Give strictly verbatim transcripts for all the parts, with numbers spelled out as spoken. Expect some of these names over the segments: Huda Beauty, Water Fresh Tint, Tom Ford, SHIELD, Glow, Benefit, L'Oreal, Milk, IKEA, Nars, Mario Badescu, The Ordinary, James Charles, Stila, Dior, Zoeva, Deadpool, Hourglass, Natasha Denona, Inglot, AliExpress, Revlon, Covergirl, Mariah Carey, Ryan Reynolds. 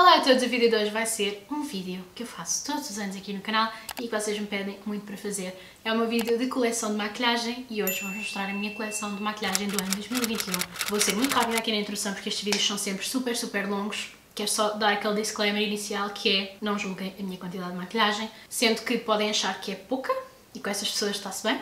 Olá a todos, o vídeo de hoje vai ser um vídeo que eu faço todos os anos aqui no canal e que vocês me pedem muito para fazer. É um vídeo de coleção de maquilhagem e hoje vou mostrar a minha coleção de maquilhagem do ano dois mil e vinte e um. Vou ser muito rápida aqui na introdução porque estes vídeos são sempre super super longos. Quero só dar aquele disclaimer inicial que é: não julguem a minha quantidade de maquilhagem, sendo que podem achar que é pouca e com essas pessoas está-se bem,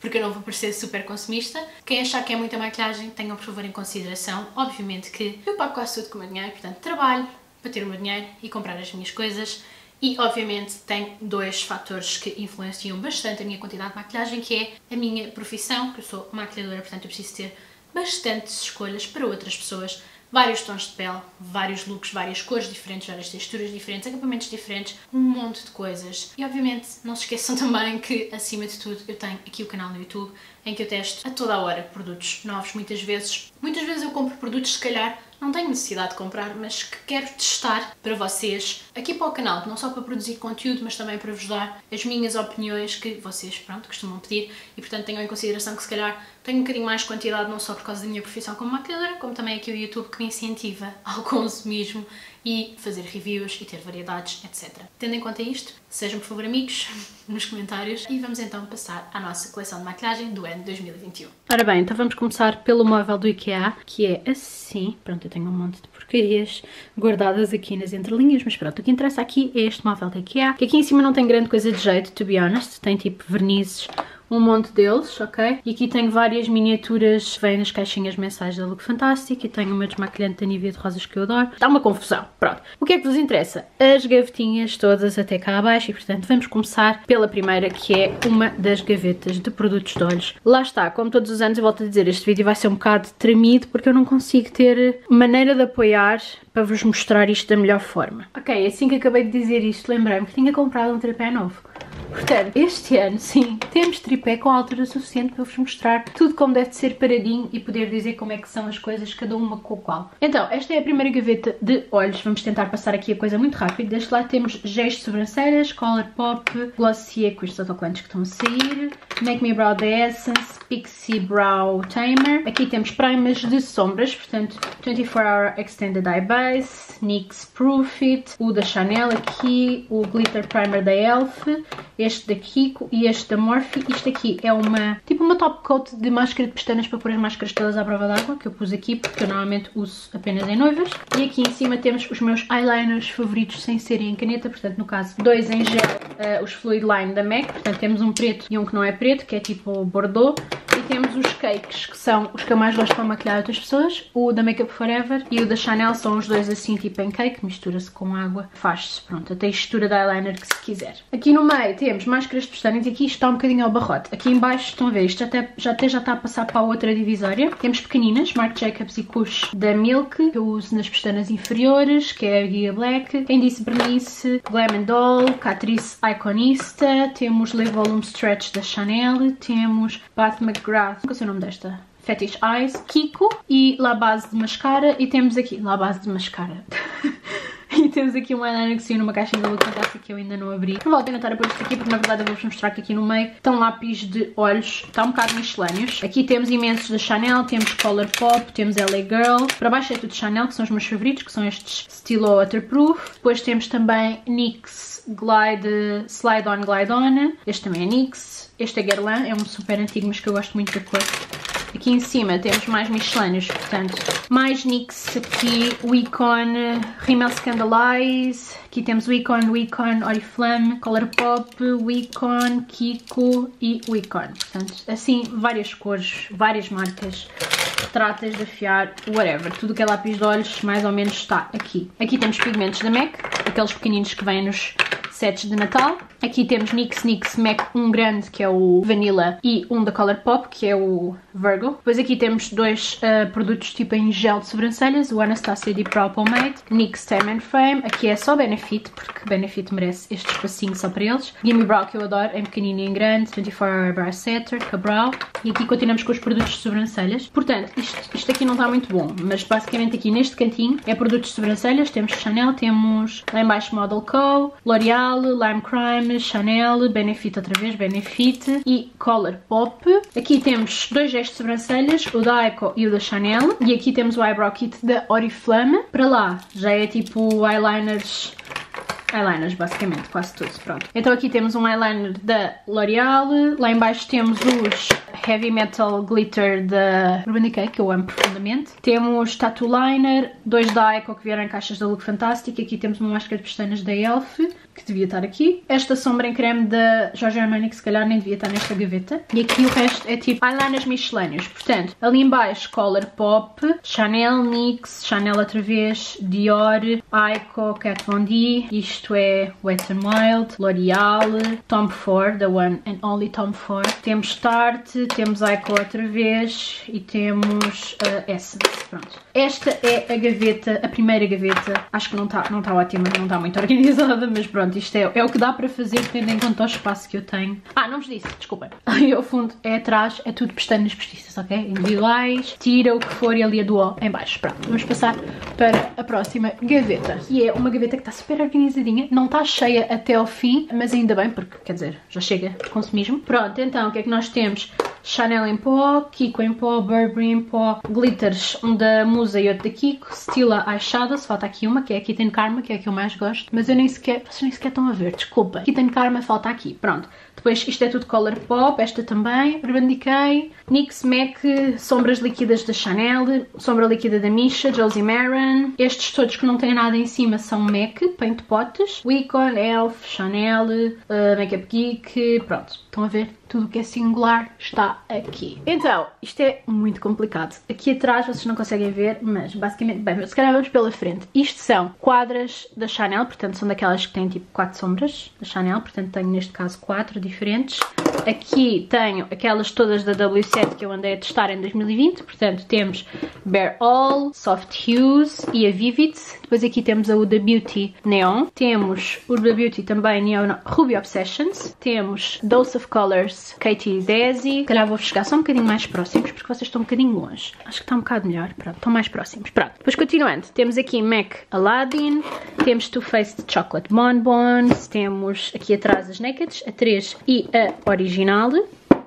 porque eu não vou parecer super consumista. Quem achar que é muita maquilhagem, tenham por favor em consideração, obviamente, que eu pago quase tudo com o meu dinheiro, portanto trabalho para ter o meu dinheiro e comprar as minhas coisas. E obviamente tem dois fatores que influenciam bastante a minha quantidade de maquilhagem, que é a minha profissão, que eu sou maquilhadora, portanto eu preciso ter bastantes escolhas para outras pessoas, vários tons de pele, vários looks, várias cores diferentes, várias texturas diferentes, acabamentos diferentes, um monte de coisas. E obviamente não se esqueçam também que, acima de tudo, eu tenho aqui o canal no YouTube em que eu testo a toda a hora produtos novos. Muitas vezes, muitas vezes eu compro produtos se calhar não tenho necessidade de comprar, mas que quero testar para vocês aqui para o canal, não só para produzir conteúdo, mas também para vos dar as minhas opiniões que vocês, pronto, costumam pedir. E portanto tenham em consideração que se calhar tenho um bocadinho mais quantidade, não só por causa da minha profissão como maquilhadora, como também aqui o YouTube que me incentiva ao consumismo e fazer reviews e ter variedades, etcétera. Tendo em conta isto, sejam por favor amigos nos comentários e vamos então passar à nossa coleção de maquilhagem do ano dois mil e vinte e um. Ora bem, então vamos começar pelo móvel do IKEA, que é assim, pronto, eu tenho um monte de porcarias guardadas aqui nas entrelinhas, mas pronto, o que interessa aqui é este móvel da IKEA, que aqui em cima não tem grande coisa de jeito, to be honest, tem tipo vernizes, um monte deles, ok? E aqui tenho várias miniaturas, vêm nas caixinhas mensais da Look Fantastic, e tenho o meu desmaquilhante da Nivea de rosas que eu adoro. Está uma confusão, pronto. O que é que vos interessa? As gavetinhas todas até cá abaixo, e portanto vamos começar pela primeira, que é uma das gavetas de produtos de olhos. Lá está, como todos os anos, eu volto a dizer, este vídeo vai ser um bocado tremido, porque eu não consigo ter maneira de apoiar para vos mostrar isto da melhor forma. Ok, assim que acabei de dizer isto, lembrei-me que tinha comprado um tripé novo. Portanto, este ano, sim, temos tripé com altura suficiente para vos mostrar tudo como deve ser paradinho e poder dizer como é que são as coisas, cada uma com a qual. Então, esta é a primeira gaveta de olhos. Vamos tentar passar aqui a coisa muito rápido. Deste lado temos géis de sobrancelhas, Colourpop, Glossier com estes autocolantes que estão a sair, Make Me Brow da Essence, Pixie Brow Tamer. Aqui temos primas de sombras, portanto, vinte e quatro Hour Extended Eye Base, N Y X Proof It, o da Chanel aqui, o Glitter Primer da E L F, este da Kiko e este da Morphe. Isto aqui é uma, tipo uma top coat de máscara de pestanas para pôr as máscaras todas à prova d'água, que eu pus aqui porque eu normalmente uso apenas em noivas. E aqui em cima temos os meus eyeliners favoritos sem serem em caneta, portanto no caso dois em gel, uh, os Fluid Line da M A C, portanto temos um preto e um que não é preto, que é tipo Bordeaux. E temos os cakes, que são os que eu mais gosto para maquilhar outras pessoas, o da Makeup For Ever e o da Chanel, são os dois assim tipo em cake, mistura-se com água, faz-se, pronto, a textura de eyeliner que se quiser. Aqui no meio temos máscaras de pestanas e aqui está um bocadinho ao barrote. Aqui em baixo estão a ver, isto até já, até já está a passar para a outra divisória. Temos pequeninas, Marc Jacobs e Cush da Milk, que eu uso nas pestanas inferiores, que é a Guia Black, Indice Bernice, Glam and Doll, Catrice Iconista, temos Le Volume Stretch da Chanel, temos Bath McGrath, qual é o nome desta? Fetish Eyes, Kiko e La Base de Mascara, e temos aqui, La Base de Mascara... E temos aqui um eyeliner que saiu numa caixa da Look Fantastic que eu ainda não abri. Não vale a pena estar a pôr isto aqui porque na verdade eu vou-vos mostrar que aqui no meio estão lápis de olhos, está um bocado miscelâneos. Aqui temos imensos da Chanel, temos Colourpop, temos L A Girl. Para baixo é tudo Chanel, que são os meus favoritos, que são estes Stilo Waterproof. Depois temos também N Y X Glide, Slide On Glide On. Este também é N Y X. Este é Guerlain, é um super antigo, mas que eu gosto muito da cor. Aqui em cima temos mais miscelâneos, portanto, mais N Y X aqui, o Icon, Rimmel Scandalize, aqui temos o Icon, o Icon, Oriflame, Colourpop, o Icon, Kiko e o Icon. Portanto, assim, várias cores, várias marcas, retratas de afiar, whatever. Tudo que é lápis de olhos, mais ou menos, está aqui. Aqui temos pigmentos da M A C, aqueles pequeninos que vêm nos sets de Natal. Aqui temos N Y X, N Y X, M A C, um grande que é o Vanilla e um da Colourpop que é o Virgo. Depois aqui temos dois uh, produtos tipo em gel de sobrancelhas, o Anastasia Deep Brow Pomade, N Y X Time and Frame. Aqui é só Benefit, porque Benefit merece este espacinho só para eles. Gimme Brow, que eu adoro, em pequenino e em grande, vinte e quatro Hour Brow Setter, Cabrow. E aqui continuamos com os produtos de sobrancelhas. Portanto, isto, isto aqui não está muito bom, mas basicamente aqui neste cantinho é produtos de sobrancelhas, temos Chanel, temos lá em baixo Model Co, L'Oreal, Lime Crime, Chanel, Benefit outra vez, Benefit e Colourpop. Aqui temos dois gestos de sobrancelhas, o da Eco e o da Chanel, e aqui temos o Eyebrow Kit da Oriflame. Para lá já é tipo eyeliners... eyeliners basicamente, quase tudo, pronto. Então aqui temos um eyeliner da L'Oreal, lá em baixo temos os Heavy Metal Glitter da Urban Decay, que eu amo profundamente. Temos Tattoo Liner, dois da Eco que vieram em caixas da Look Fantastic. Aqui temos uma máscara de pestanas da E L F, que devia estar aqui. Esta sombra em creme da Giorgio Armani, que se calhar nem devia estar nesta gaveta. E aqui o resto é tipo eyeliners miscelâneos. Portanto, ali em baixo, Colourpop, Chanel, N Y X, Chanel outra vez, Dior, Eco, Kat Von D. Isto é Wet n Wild, L'Oreal, Tom Ford, the one and only Tom Ford. Temos Tarte, temos Eco outra vez e temos a Essence, pronto. Esta é a gaveta, a primeira gaveta. Acho que não está não tá ótima, não está muito organizada, mas pronto. Isto é, é o que dá para fazer tendo em conta o espaço que eu tenho. Ah, não vos disse, desculpem. Ali ao fundo é atrás, é tudo pestanas postiças, ok? Individuais, tira o que for e ali a dual em baixo. Pronto, vamos passar para a próxima gaveta. E é uma gaveta que está super organizadinha, não está cheia até ao fim, mas ainda bem, porque, quer dizer, já chega de consumismo. Pronto, então, o que é que nós temos? Chanel em pó, Kiko em pó, Burberry em pó, glitters, um da Musa e outro da Kiko, Stila Eyeshadow, se falta aqui uma, que é a Kitten Karma, que é a que eu mais gosto, mas eu nem sequer, vocês nem sequer estão a ver, desculpa, Kitten Karma falta aqui, pronto. Depois isto é tudo Colourpop, esta também, Urban Decay, N Y X, M A C, sombras líquidas da Chanel, sombra líquida da Misha, Josie Maran. Estes todos que não têm nada em cima são M A C, Paint Potes, Wicon, E L F, Chanel, uh, Makeup Geek, pronto, estão a ver? Tudo o que é singular está aqui. Então, isto é muito complicado. Aqui atrás vocês não conseguem ver, mas basicamente, bem, se calhar vamos pela frente. Isto são quadras da Chanel, portanto são daquelas que têm tipo quatro sombras da Chanel, portanto tenho neste caso quatro diferentes. Aqui tenho aquelas todas da W sete que eu andei a testar em dois mil e vinte, portanto temos Bare All, Soft Hues e a Vivid. Depois aqui temos a Huda Beauty Neon, temos Urban Beauty também Neon Ruby Obsessions, temos Dose of Colors Katie e Desi. Se calhar vou chegar só um bocadinho mais próximos, porque vocês estão um bocadinho longe. Acho que está um bocado melhor, pronto, estão mais próximos. Pronto, depois continuando, temos aqui M A C Aladdin, temos Too Faced Chocolate Bonbons, temos aqui atrás as Nakeds, a três e a original,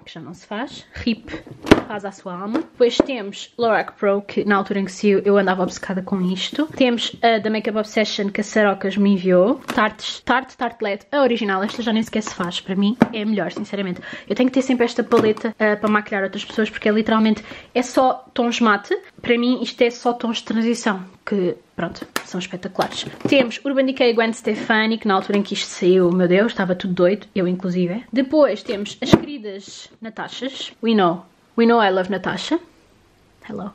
que já não se faz, R I P, faz a sua alma. Depois temos Lorac Pro, que na altura em que saiu eu andava obcecada com isto. Temos a da Makeup Obsession, que a Sarocas me enviou. Tarte, Tarte, Tarte L E D, a original, esta já nem sequer se faz, para mim é melhor, sinceramente. Eu tenho que ter sempre esta paleta uh, para maquilhar outras pessoas, porque é literalmente, é só tons mate, para mim isto é só tons de transição, que... pronto, são espetaculares. Temos Urban Decay Gwen Stefani, que na altura em que isto saiu, meu Deus, estava tudo doido, eu inclusive. Depois temos as queridas Natashas, We Know, We Know I Love Natasha, hello,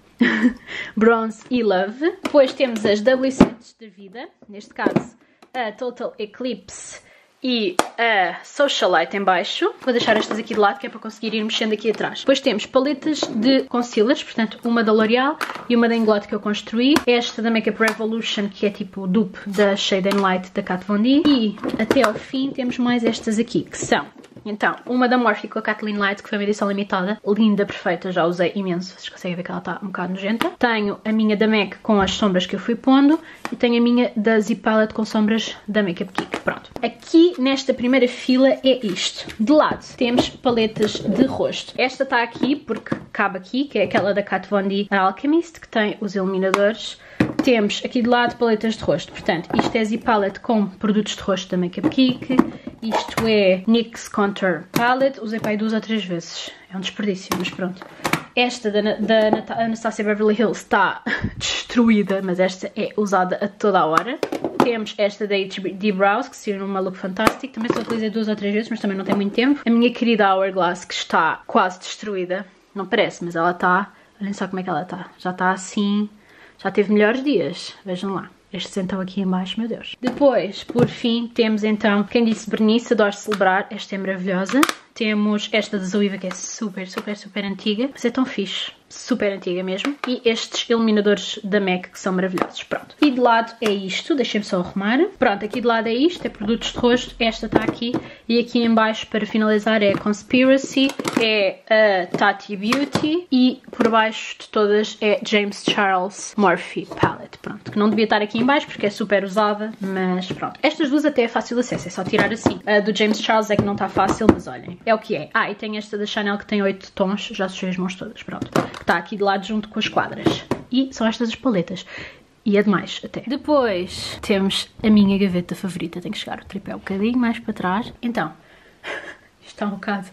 Bronze e Love. Depois temos as W sete da vida, neste caso a Total Eclipse e a Socialite em baixo. Vou deixar estas aqui de lado, que é para conseguir ir mexendo aqui atrás. Depois temos paletas de concealers, portanto uma da L'Oreal e uma da Inglot que eu construí. Esta da Makeup Revolution, que é tipo o dupe da Shade and Light da Kat Von D. E até ao fim temos mais estas aqui, que são... então, uma da Morphe com a Kathleen Light, que foi uma edição limitada, linda, perfeita, já usei imenso, vocês conseguem ver que ela está um bocado nojenta. Tenho a minha da M A C com as sombras que eu fui pondo e tenho a minha da Zip Palette com sombras da Makeup Geek, pronto. Aqui nesta primeira fila é isto. De lado temos paletas de rosto. Esta está aqui porque cabe aqui, que é aquela da Kat Von D Alchemist, que tem os iluminadores. Temos aqui de lado paletas de rosto, portanto isto é Zip Palette com produtos de rosto da Makeup Geek. Isto é N Y X Contour Palette, usei para aí duas ou três vezes, é um desperdício, mas pronto. Esta da, da, da Anastasia Beverly Hills está destruída, mas esta é usada a toda a hora. Temos esta da H B D Brows, que saiu numa Look Fantastic, também só utilizei duas ou três vezes, mas também não tem muito tempo. A minha querida Hourglass, que está quase destruída, não parece, mas ela está, olhem só como é que ela está, já está assim, já teve melhores dias, vejam lá. Estes então aqui em baixo, meu Deus. Depois, por fim, temos então, quem disse Bernice, adoro celebrar, esta é maravilhosa. Temos esta de Zoeva, que é super, super, super antiga, mas é tão fixe, super antiga mesmo. E estes iluminadores da M A C, que são maravilhosos, pronto. E de lado é isto, deixem-me só arrumar. Pronto, aqui de lado é isto, é produtos de rosto, esta está aqui. E aqui em baixo, para finalizar, é Conspiracy, é a Tati Beauty e por baixo de todas é James Charles Morphe Palette, pronto. Que não devia estar aqui em baixo porque é super usada, mas pronto. Estas duas até é fácil acesso, é só tirar assim. A do James Charles é que não está fácil, mas olhem, é o que é. Ah, e tem esta da Chanel que tem oito tons, já sujei as mãos todas, pronto. Que está aqui de lado junto com as quadras. E são estas as paletas. E é demais até. Depois temos a minha gaveta favorita. Tem que chegar o tripé um bocadinho mais para trás. Então, isto está um bocado...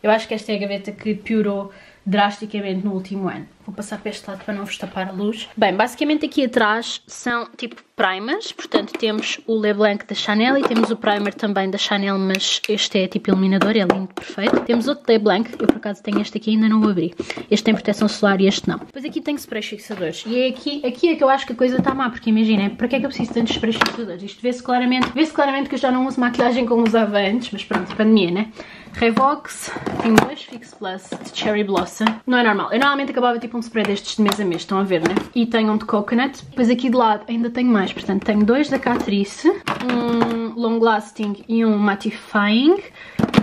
Eu acho que esta é a gaveta que piorou drasticamente no último ano. Vou passar para este lado para não vos tapar a luz. Bem, basicamente aqui atrás são tipo primers, portanto temos o Le Blanc da Chanel e temos o primer também da Chanel, mas este é tipo iluminador, é lindo, perfeito. Temos outro Le Blanc, eu por acaso tenho este aqui e ainda não o abri. Este tem proteção solar e este não. Depois aqui tem sprays fixadores e é aqui, aqui é que eu acho que a coisa está má, porque imaginem, para que é que eu preciso tantos sprays fixadores? Isto vê-se claramente, vê-se claramente que eu já não uso maquilhagem como usava antes, mas pronto, pandemia, né? Revox, tenho dois Fix Plus de Cherry Blossom. Não é normal, eu normalmente acabava tipo um spray destes de mês a mês, estão a ver, né? E tenho um de Coconut. Depois aqui de lado ainda tenho mais, portanto tenho dois da Catrice, um Long Lasting e um Mattifying.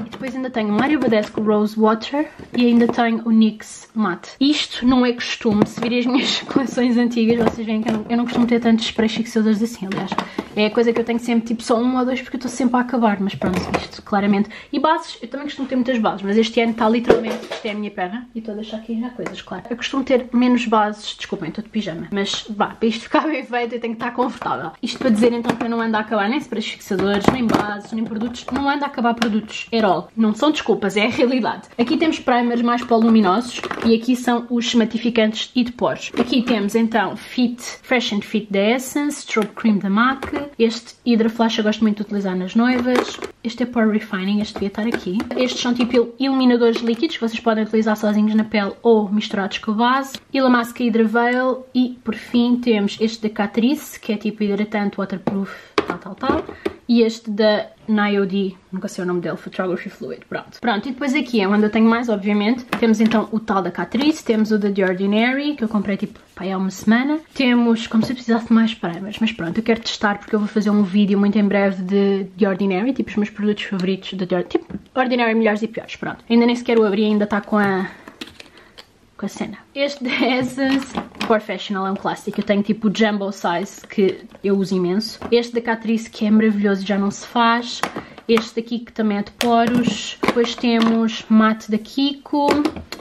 E depois ainda tenho o Mario Badescu Rose Water e ainda tenho o N Y X Matte. Isto não é costume, se virem as minhas coleções antigas, vocês veem que eu não, eu não costumo ter tantos sprays fixadores assim, aliás. É a coisa que eu tenho sempre, tipo, só um ou dois, porque eu estou sempre a acabar, mas pronto, isto, claramente. E bases, eu também costumo ter muitas bases, mas este ano está literalmente, isto é a minha perna, e estou a deixar aqui já coisas, claro. Eu costumo ter menos bases, desculpem, estou de pijama, mas vá, para isto ficar bem feito eu tenho que estar confortável. Isto para dizer então que eu não ando a acabar nem sprays fixadores, nem bases, nem produtos, não ando a acabar produtos, at all. Não são desculpas, é a realidade. Aqui temos primers mais poluminosos e aqui são os matificantes e de poros. Aqui temos então Fit, Fresh and Fit da Essence, Strobe Cream da M A C, este Hydra Flash eu gosto muito de utilizar nas noivas. Este é Pore Refining, este devia estar aqui. Estes são tipo iluminadores líquidos que vocês podem utilizar sozinhos na pele ou misturados com a base. E La Masca Hydra Veil. E por fim temos este da Catrice, que é tipo hidratante, waterproof, tal, tal, tal. E este da N Y O D, nunca sei o nome dele, Photography Fluid, pronto. Pronto, e depois aqui é onde eu tenho mais, obviamente. Temos então o tal da Catrice, temos o da The Ordinary, que eu comprei tipo, pai, há uma semana. Temos, como se eu precisasse de mais primers, mas pronto, eu quero testar porque eu vou fazer um vídeo muito em breve de The Ordinary, tipo os meus produtos favoritos da The Ordinary, tipo Ordinary melhores e piores, pronto. Ainda nem sequer o abri, ainda está com a... com a cena. Este da Essence Professional é um clássico, eu tenho tipo o Jumbo Size, que eu uso imenso. Este da Catrice, que é maravilhoso, já não se faz. Este daqui, que também é de poros. Depois temos Matte da Kiko,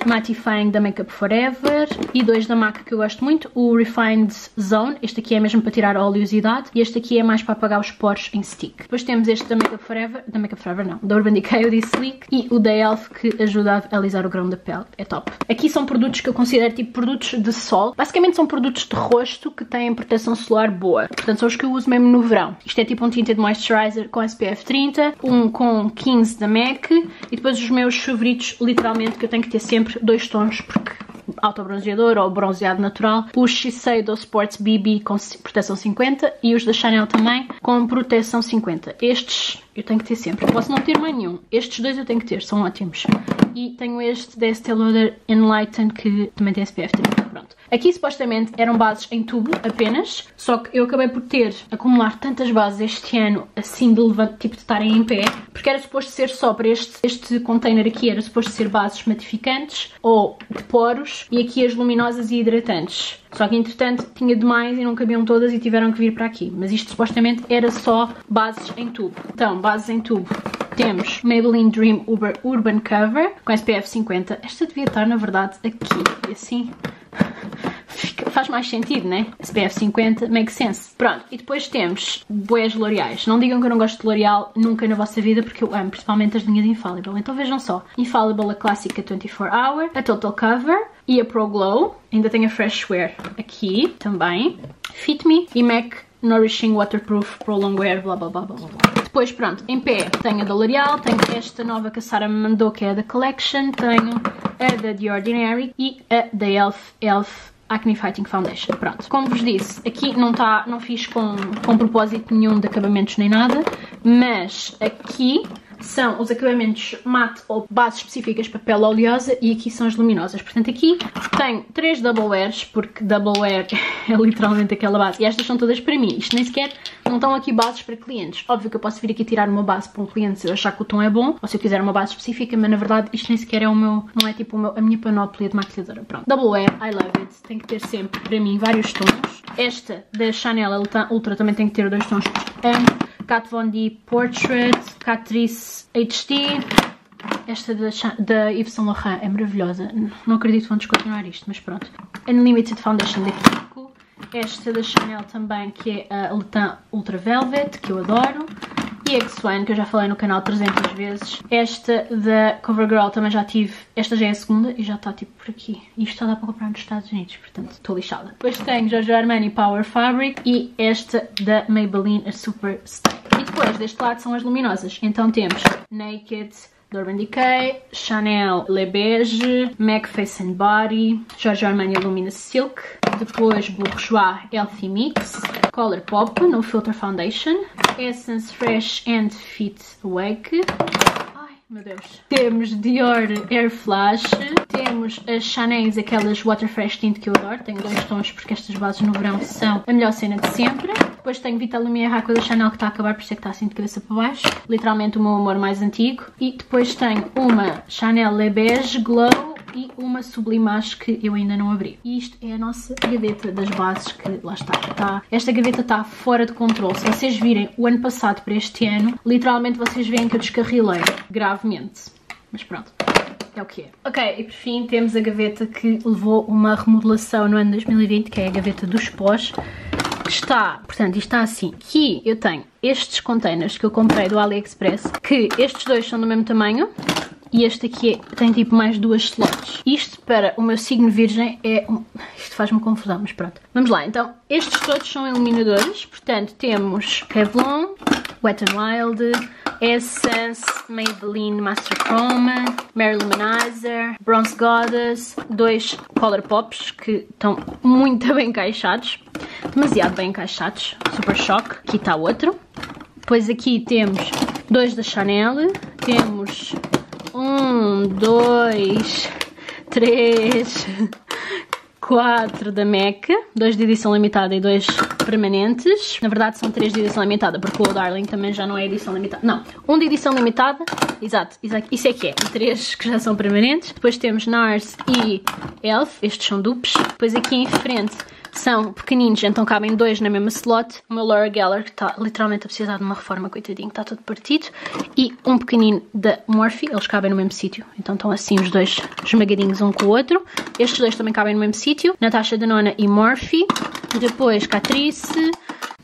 Mattifying da Makeup For Ever e dois da M A C que eu gosto muito, o Refined Zone, este aqui é mesmo para tirar a oleosidade e este aqui é mais para apagar os poros em stick. Depois temos este da Makeup For Ever, da Makeup For Ever não, da Urban Decay, o de Sleek e o da E L F que ajuda a alisar o grão da pele, é top. Aqui são produtos que eu considero tipo produtos de sol, basicamente são produtos de rosto que têm proteção solar boa, portanto são os que eu uso mesmo no verão. Isto é tipo um tinted moisturizer com S P F trinta, um com quinze da M A C e depois os meus favoritos, literalmente, que eu tenho que ter sempre dois tons, porque autobronzeador ou bronzeado natural, os Shiseido Sports B B com proteção cinquenta e os da Chanel também com proteção cinquenta. Estes eu tenho que ter sempre, eu posso não ter mais nenhum, estes dois eu tenho que ter, são ótimos. E tenho este da Estée Lauder Enlighten, que também tem S P F trinta, pronto. Aqui supostamente eram bases em tubo apenas, só que eu acabei por ter acumular tantas bases este ano, assim de levante, tipo de estarem em pé, porque era suposto ser só para este, este container aqui, era suposto ser bases matificantes ou de poros, e aqui as luminosas e hidratantes. Só que entretanto tinha demais e não cabiam todas e tiveram que vir para aqui, mas isto supostamente era só bases em tubo. Então, bases em tubo. Temos Maybelline Dream Uber Urban Cover com S P F cinquenta. Esta devia estar, na verdade, aqui. E assim fica, faz mais sentido, né? S P F cinquenta, make sense. Pronto, e depois temos boés L'Oreais. Não digam que eu não gosto de L'Oreal nunca na vossa vida, porque eu amo, principalmente as linhas de Infallible. Então vejam só. Infallible, a clássica vinte e quatro hour, a Total Cover e a Pro Glow. Ainda tenho a Fresh Wear aqui também. Fit Me e M A C Nourishing Waterproof Pro Long Wear, blá blá blá blá blá. Depois, pronto, em pé tenho a da L'Oreal, tenho esta nova que a Sara me mandou, que é a da Collection, tenho a da The Ordinary e a da E L F, E L F Acne Fighting Foundation, pronto. Como vos disse, aqui não tá, não fiz com, com propósito nenhum de acabamentos nem nada, mas aqui são os acabamentos mate ou bases específicas para pele oleosa, e aqui são as luminosas. Portanto, aqui tenho três double wears, porque double wear é literalmente aquela base, e estas são todas para mim. Isto nem sequer, não estão aqui bases para clientes. Óbvio que eu posso vir aqui tirar uma base para um cliente se eu achar que o tom é bom, ou se eu quiser uma base específica, mas na verdade isto nem sequer é o meu, não é tipo o meu, a minha panóplia de maquilhadora. Pronto, double wear, I love it, tem que ter sempre, para mim, vários tons. Esta da Chanel Ultra também tem que ter dois tons, Kat Von D Portrait, Catrice H D. Esta da, da Yves Saint Laurent é maravilhosa. Não acredito que vão descontinuar isto, mas pronto. Unlimited Foundation da Kiko. Esta da Chanel também, que é a Le Teint Ultra Velvet, que eu adoro. E a X-Wine, que eu já falei no canal trezentas vezes. Esta da CoverGirl também já tive. Esta já é a segunda e já está tipo por aqui. Isto só dá para comprar nos Estados Unidos, portanto estou lixada. Depois tenho Giorgio Armani Power Fabric e esta da Maybelline, a Super Style. E depois deste lado são as luminosas. Então temos Naked, Urban Decay, Chanel Le Beige, M A C Face and Body, Giorgio Armani Illumina Silk, depois Bourjois E L F Mix, Colourpop No Filter Foundation, Essence Fresh and Fit Awake, ai meu Deus, temos Dior Air Flash, temos as Chanel, aquelas Water Fresh Tint que eu adoro, tenho dois tons porque estas bases no verão são a melhor cena de sempre. Depois tenho Vita Lumière Aqua da Chanel, que está a acabar, por isso é que está assim de cabeça para baixo, literalmente o meu amor mais antigo. E depois tenho uma Chanel Le Beige Glow e uma Sublimage que eu ainda não abri. E isto é a nossa gaveta das bases, que lá está, está. Esta gaveta está fora de controle. Se vocês virem o ano passado para este ano, literalmente vocês veem que eu descarrilei gravemente. Mas pronto, é o que é. Ok, e por fim temos a gaveta que levou uma remodelação no ano dois mil e vinte, que é a gaveta dos pós. Está, portanto, isto está assim. Aqui eu tenho estes containers que eu comprei do AliExpress, que estes dois são do mesmo tamanho. E este aqui é, tem tipo mais duas slots. Isto para o meu signo virgem é... Um... Isto faz-me confusão, mas pronto. Vamos lá, então. Estes todos são iluminadores. Portanto, temos Revlon, Wet n Wild, Essence, Maybelline Master Chrome, Mary Luminizer, Bronze Goddess, dois Color Pops que estão muito bem encaixados. Demasiado bem encaixados. Super Shock. Aqui está outro. Depois aqui temos dois da Chanel. Temos... Um, dois, três, quatro da M A C, dois de edição limitada e dois permanentes. Na verdade são três de edição limitada, porque o Darling também já não é edição limitada. Não, um de edição limitada, exato, exato, isso é que é. E três que já são permanentes. Depois temos NARS e E L F, estes são duplos. Depois aqui em frente... São pequeninos, então cabem dois na mesma slot. O meu L'Oreal que está literalmente a precisar de uma reforma, coitadinho, está todo partido. E um pequenino da Morphe, eles cabem no mesmo sítio. Então estão assim os dois esmagadinhos um com o outro. Estes dois também cabem no mesmo sítio. Natasha Denona e Morphe. Depois Catrice.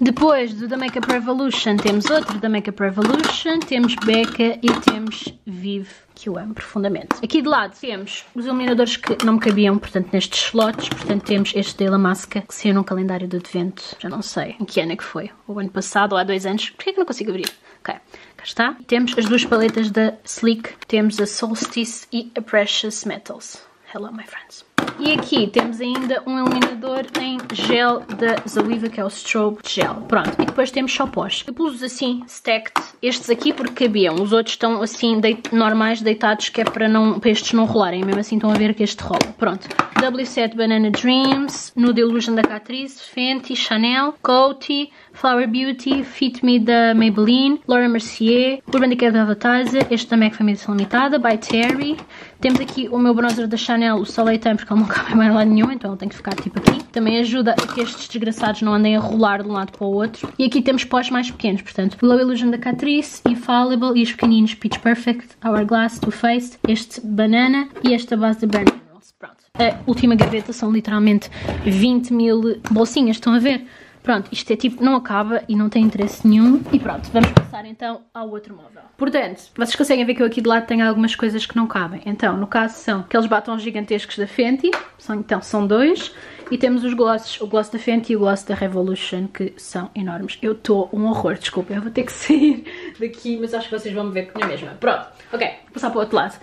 Depois do da Makeup Revolution temos outro da Makeup Revolution. Temos Becca e temos Vive, que eu amo profundamente. Aqui de lado temos os iluminadores que não me cabiam, portanto, nestes slots. Portanto, temos este da Lamasca, que saiu num calendário do advento. Já não sei em que ano é que foi. Ou ano passado, ou há dois anos. Porquê é que não consigo abrir? Ok, cá está. Temos as duas paletas da Sleek. Temos a Solstice e a Precious Metals. Hello, my friends. E aqui temos ainda um iluminador em gel da Zoeva, que é o Strobe Gel. Pronto, e depois temos só pós. Eu pus assim, stacked, estes aqui porque cabiam. Os outros estão assim, deit normais, deitados, que é para, não, para estes não rolarem. Mesmo assim estão a ver que este rola. Pronto. W sete Banana Dreams, Nude Illusion da Catrice, Fenty, Chanel, Coty, Flower Beauty, Fit Me da Maybelline, Laura Mercier, Urban Decay da Advertiser, este da M A C foi edição limitada, by Terry. Temos aqui o meu bronzer da Chanel, o Soleil Tan, porque ele não cabe mais lado nenhum, então ele tem que ficar tipo aqui. Também ajuda a que estes desgraçados não andem a rolar de um lado para o outro. E aqui temos pós mais pequenos, portanto, Glow Illusion da Catrice, Infallible e os pequeninos Pitch Perfect, Hourglass, Too Faced, este Banana e esta base de Burn Minerals. Pronto. A última gaveta são literalmente vinte mil bolsinhas, estão a ver? Pronto, isto é tipo, não acaba e não tem interesse nenhum. E pronto, vamos passar então ao outro móvel. Portanto, vocês conseguem ver que eu aqui de lado tenho algumas coisas que não cabem. Então, no caso são aqueles batons gigantescos da Fenty, são, então são dois. E temos os glosses, o gloss da Fenty e o gloss da Revolution, que são enormes. Eu estou um horror, desculpem, eu vou ter que sair daqui, mas acho que vocês vão me ver na mesma. Pronto, ok, vou passar para o outro lado.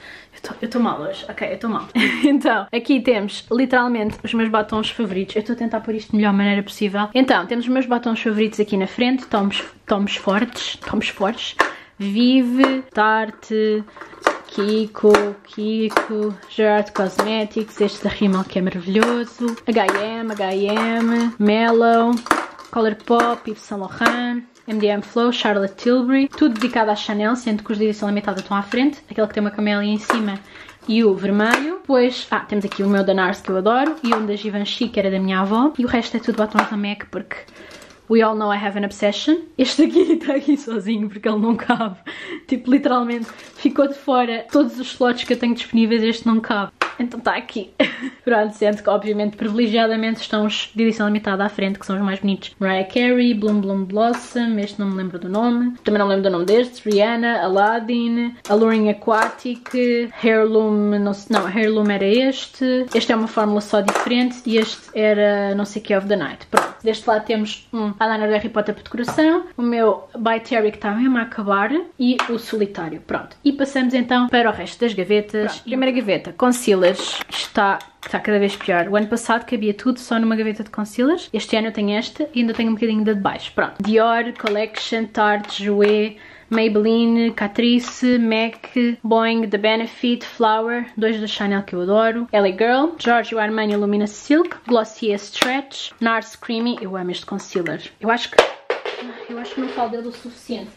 Eu estou mal hoje, ok, eu estou mal. Então, aqui temos literalmente os meus batons favoritos. Eu estou a tentar pôr isto da melhor maneira possível. Então, temos os meus batons favoritos aqui na frente, tons, tons fortes, tons fortes. Vive, Tarte, Kiko, Kiko, Gerard Cosmetics, este da Rimmel que é maravilhoso, H e M, H e M, Mellow, Colourpop, Yves Saint Laurent, M D M Flow, Charlotte Tilbury, tudo dedicado à Chanel, sendo que os de edição limitada estão à frente, aquele que tem uma camélia em cima e o vermelho. Depois, ah, temos aqui o meu da Nars que eu adoro e um da Givenchy que era da minha avó, e o resto é tudo batons da M A C porque... We all know I have an obsession. Este aqui está aqui sozinho porque ele não cabe. Tipo, literalmente, ficou de fora todos os slots que eu tenho disponíveis, este não cabe. Então está aqui. Pronto, sendo que obviamente privilegiadamente estão os de edição limitada à frente, que são os mais bonitos. Mariah Carey, Bloom Bloom Blossom, este não me lembro do nome. Também não lembro do nome deste. Rihanna, Aladdin, Alluring Aquatic, Heirloom, não, não Heirloom era este. Este é uma fórmula só diferente e este era não sei o que of the night. Pronto, deste lado temos um eyeliner do Harry Potter para decoração, o meu By Terry que está mesmo a acabar e o solitário, pronto. E passamos então para o resto das gavetas. Pronto. Primeira gaveta, concealers, está, está cada vez pior. O ano passado cabia tudo só numa gaveta de concealers, este ano eu tenho esta e ainda tenho um bocadinho da de baixo, pronto. Dior, Collection, Tarte, Jouer, Maybelline, Catrice, M A C, Boeing, The Benefit, Flower, dois da Chanel que eu adoro, L A Girl, Giorgio Armani Lumina Silk, Glossier Stretch, Nars Creamy, eu amo este concealer. Eu acho que, eu acho que não falo dele o suficiente.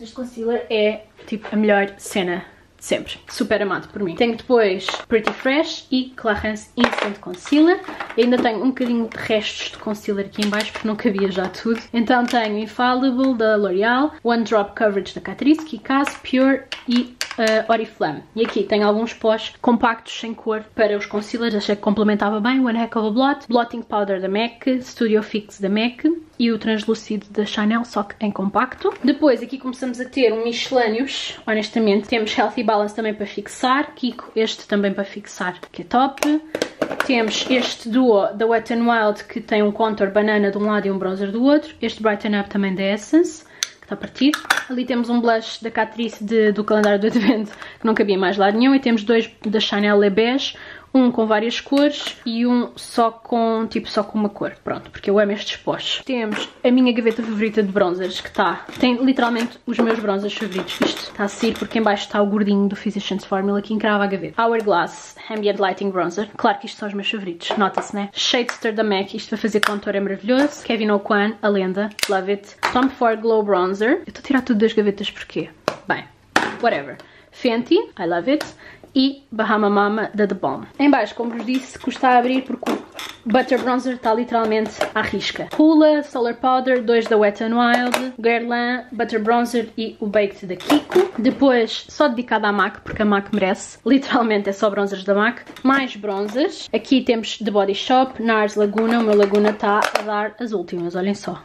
Este concealer é, tipo, a melhor cena de sempre. Super amado por mim. Tenho depois Pretty Fresh e Clarins Instant Concealer. Eu ainda tenho um bocadinho de restos de concealer aqui em baixo porque não cabia já tudo. Então tenho Infallible da L'Oreal, One Drop Coverage da Catrice, Kikaz, Pure e uh, Oriflame. E aqui tenho alguns pós compactos sem cor para os concealers. Achei que complementava bem. One Heck of a Blot, Blotting Powder da M A C, Studio Fix da M A C e o Translúcido da Chanel, só que em compacto. Depois aqui começamos a ter um miscelâneos, honestamente. Temos Healthy Balance também para fixar, Kiko este também para fixar, que é top. Temos este duo da Wet n Wild que tem um contour banana de um lado e um bronzer do outro. Este Brighten Up também da Essence, que está partido. Ali temos um blush da Catrice de, do calendário do advento, que não cabia mais lado nenhum. E temos dois da Chanel Le Beige, um com várias cores e um só com, tipo, só com uma cor, pronto, porque eu amo estes pós. Temos a minha gaveta favorita de bronzers, que está, tem literalmente os meus bronzers favoritos. Isto está a sair porque em baixo está o gordinho do Physicians Formula que encrava a gaveta. Hourglass Ambient Lighting Bronzer, claro que isto são os meus favoritos, nota-se, né? Shadester da M A C, isto para fazer contorno é maravilhoso. Kevin O'Kwan, a lenda, love it. Tom Ford Glow Bronzer, eu estou a tirar tudo das gavetas porque, bem, whatever. Fenty, I love it. E Bahama Mama da The Balm. Em baixo, como vos disse, custa a abrir porque o Butter Bronzer está literalmente à risca. Hoola, Solar Powder, dois da Wet n Wild, Guerlain, Butter Bronzer e o Baked da Kiko. Depois, só dedicado à M A C, porque a M A C merece. Literalmente é só bronzers da M A C. Mais bronzers. Aqui temos The Body Shop, Nars Laguna. O meu Laguna está a dar as últimas, olhem só.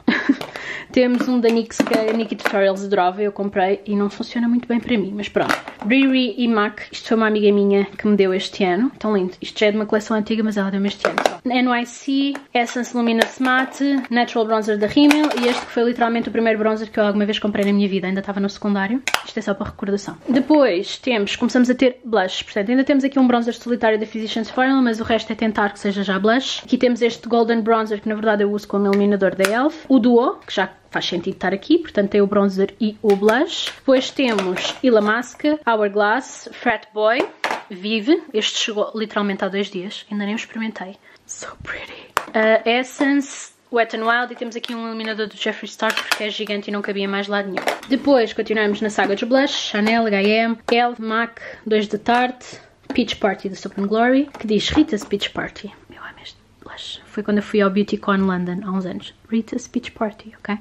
Temos um da N Y X que a Nikki Tutorials adorava, eu comprei e não funciona muito bem para mim, mas pronto. Riri e M A C, isto foi uma amiga minha que me deu este ano, tão lindo. Isto já é de uma coleção antiga, mas ela deu-me este ano só. N Y C, Essence Luminous Matte, Natural Bronzer da Rimmel e este que foi literalmente o primeiro bronzer que eu alguma vez comprei na minha vida, ainda estava no secundário. Isto é só para recordação. Depois temos, começamos a ter blush, portanto ainda temos aqui um bronzer solitário da Physicians Formula, mas o resto é tentar que seja já blush. Aqui temos este Golden Bronzer que na verdade eu uso como iluminador da E L F, o Duo, que já faz sentido estar aqui, portanto tem o bronzer e o blush. Depois temos Ila Mask, Hourglass, Frat Boy, Vive, este chegou literalmente há dois dias, ainda nem o experimentei. So pretty. Uh, Essence, Wet n Wild e temos aqui um iluminador do Jeffree Star porque é gigante e não cabia mais lado nenhum. Depois continuamos na saga dos blush, Chanel, H e M, E L F, M A C, dois da Tarte, Peach Party do Soap and Glory, que diz Rita's Peach Party. Eu amo este blush. Foi quando eu fui ao BeautyCon London há uns anos. Rita's Peach Party, ok?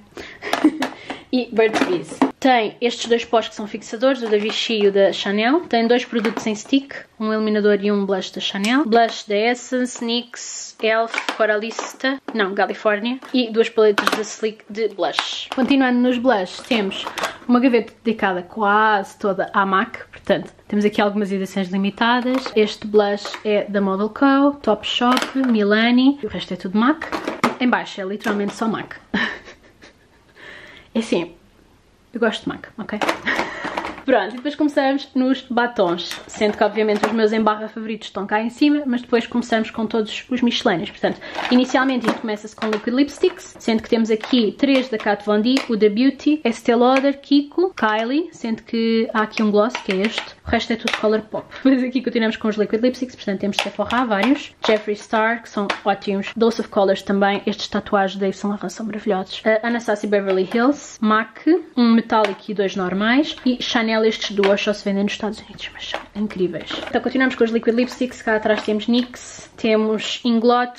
E Birds Bees. Tem estes dois pós que são fixadores, o da Vichy e o da Chanel. Tem dois produtos em stick, um iluminador e um blush da Chanel. Blush da Essence, N Y X, E L F, Coralista, não, California. E duas paletas da Sleek de blush. Continuando nos blush, temos uma gaveta dedicada quase toda à M A C, portanto, temos aqui algumas edições limitadas. Este blush é da Model Co, Topshop, Milani, o resto é tudo M A C. Em baixo é literalmente só M A C. É assim, eu gosto de M A C, ok? Pronto, e depois começamos nos batons, sendo que obviamente os meus em barra favoritos estão cá em cima, mas depois começamos com todos os miscelâneos. Portanto, inicialmente isto começa-se com Liquid Lipsticks, sendo que temos aqui três da Kat Von D, o da Beauty, Estée Lauder, Kiko, Kylie, sendo que há aqui um gloss que é este, o resto é tudo Colourpop. Mas aqui continuamos com os Liquid Lipsticks, portanto temos Sephora, vários, Jeffree Star, que são ótimos, Dose of Colors também, estes tatuagens da Yves Saint Laurent são maravilhosos, a Anastasia Beverly Hills, M A C, um metálico e dois normais, e Chanel, estes duas só se vendem nos Estados Unidos, mas são incríveis. Então continuamos com os Liquid Lipsticks, cá atrás temos N Y X, temos Inglot,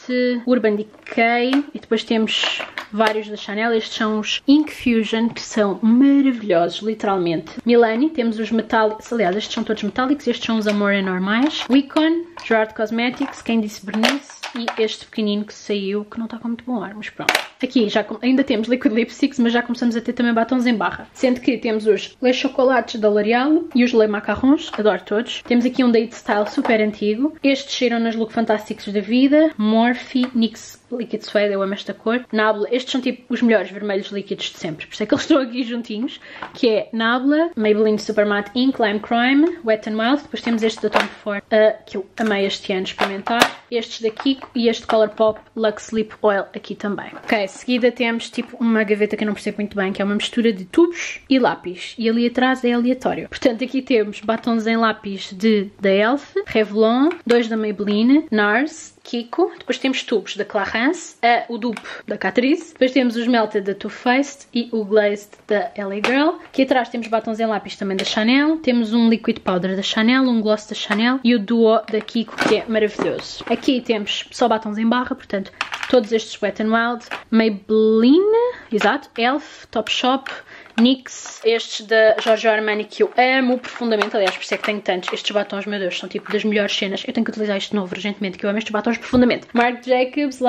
Urban Decay e depois temos vários da Chanel, estes são os Ink Fusion, que são maravilhosos, literalmente. Milani, temos os metálicos, aliás, estes são todos metálicos, estes são os Amore normais. Wicon, Gerard Cosmetics, quem disse Bernice, e este pequenino que saiu, que não está com muito bom ar, mas pronto. Aqui já ainda temos Liquid Lipsticks, mas já começamos a ter também batons em barra, sendo que temos os Le Chocolates da L'Oreal e os Le Macarons, adoro todos. Temos aqui um da It Style super antigo, estes cheiram nas Look Fantastics da vida, Morphe, N Y X Liquid Suede, eu amo esta cor, Nabla, estes são tipo os melhores vermelhos líquidos de sempre, por isso é que eles estão aqui juntinhos, que é Nabla, Maybelline Super Matte Ink, Lime Crime, Wet n Wild, depois temos este da Tom Ford, uh, que eu amei este ano experimentar, estes da Kiko e este Colourpop Luxe Lip Oil aqui também. Ok, em seguida temos tipo uma gaveta que eu não percebo muito bem, que é uma mistura de tubos e lápis, e ali atrás é aleatório. Portanto, aqui temos batons em lápis de da E L F, Revlon, dois da Maybelline, Nars, Kiko, depois temos tubos da Clarins, a, o dupe da Catrice, depois temos os melted da Too Faced e o glazed da L A Girl, aqui atrás temos batons em lápis também da Chanel, temos um liquid powder da Chanel, um gloss da Chanel e o duo da Kiko, que é maravilhoso. Aqui temos só batons em barra, portanto todos estes Wet n Wild, Maybelline, exato, E L F, Topshop, N Y X, estes da Giorgio Armani que eu amo profundamente, aliás por isso é que tenho tantos, estes batons, meu Deus, são tipo das melhores cenas, eu tenho que utilizar isto de novo urgentemente, que eu amo estes batons profundamente. Marc Jacobs, uh,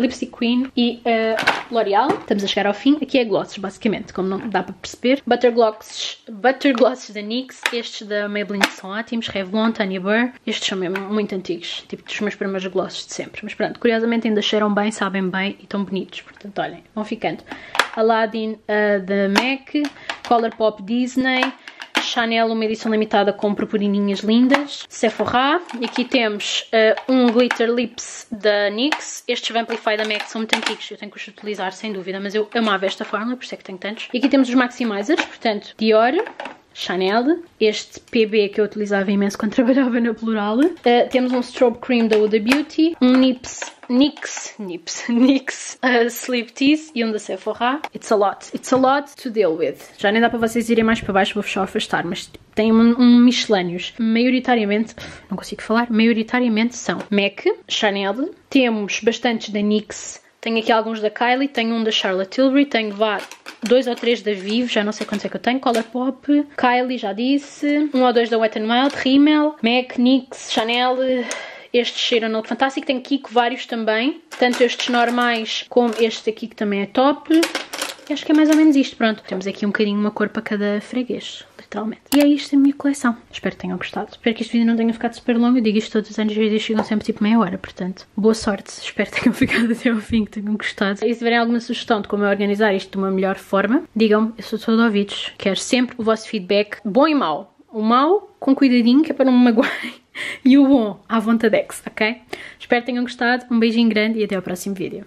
Lipstick Queen e uh, L'Oreal, estamos a chegar ao fim, aqui é glosses basicamente, como não dá para perceber, Butter Glosses, Butter Glosses da N Y X, estes da Maybelline são ótimos, Revlon, Tanya Burr, estes são mesmo muito antigos, tipo dos meus primeiros glosses de sempre, mas pronto, curiosamente ainda cheiram bem, sabem bem e estão bonitos, portanto olhem, vão ficando. Aladdin uh, da M A C, Colourpop Disney, Chanel, uma edição limitada com purpurininhas lindas, Sephora, e aqui temos uh, um Glitter Lips da N Y X, estes Vamplify da M A C são muito antigos, eu tenho que os utilizar sem dúvida, mas eu amava esta fórmula, por isso é que tenho tantos. E aqui temos os Maximizers, portanto Dior, Chanel, este P B que eu utilizava imenso quando trabalhava na Plural, uh, temos um Strobe Cream da Huda Beauty, um N Y X, N Y X, N Y X, N Y X, uh, Sleep Tease e um da Sephora. It's a lot, it's a lot to deal with. Já nem dá para vocês irem mais para baixo, vou fechar ou afastar, mas tem um, um miscelâneos. Maioritariamente, não consigo falar, maioritariamente são M A C, Chanel, temos bastantes da N Y X, tenho aqui alguns da Kylie, tenho um da Charlotte Tilbury, tenho vários. Dois ou três da Vive, já não sei quantos é que eu tenho, Colourpop, Kylie, já disse, um ou dois da Wet n Wild, Rimmel, M A C, N Y X, Chanel, estes cheiram no fantástico, tem Kiko vários também, tanto estes normais como este aqui que também é top, e acho que é mais ou menos isto, pronto. Temos aqui um bocadinho uma cor para cada freguês. Totalmente. E é isto a minha coleção. Espero que tenham gostado. Espero que este vídeo não tenha ficado super longo. Eu digo isto todos os anos, os vídeos chegam sempre tipo meia hora. Portanto, boa sorte. Espero que tenham ficado até ao fim, que tenham gostado. E se tiverem alguma sugestão de como eu organizar isto de uma melhor forma, digam-me, eu sou todo ouvidos. Quero sempre o vosso feedback, bom e mau. O mau, com cuidadinho, que é para não me magoarem. E o bom, à vontadex, ok? Espero que tenham gostado. Um beijinho grande e até ao próximo vídeo.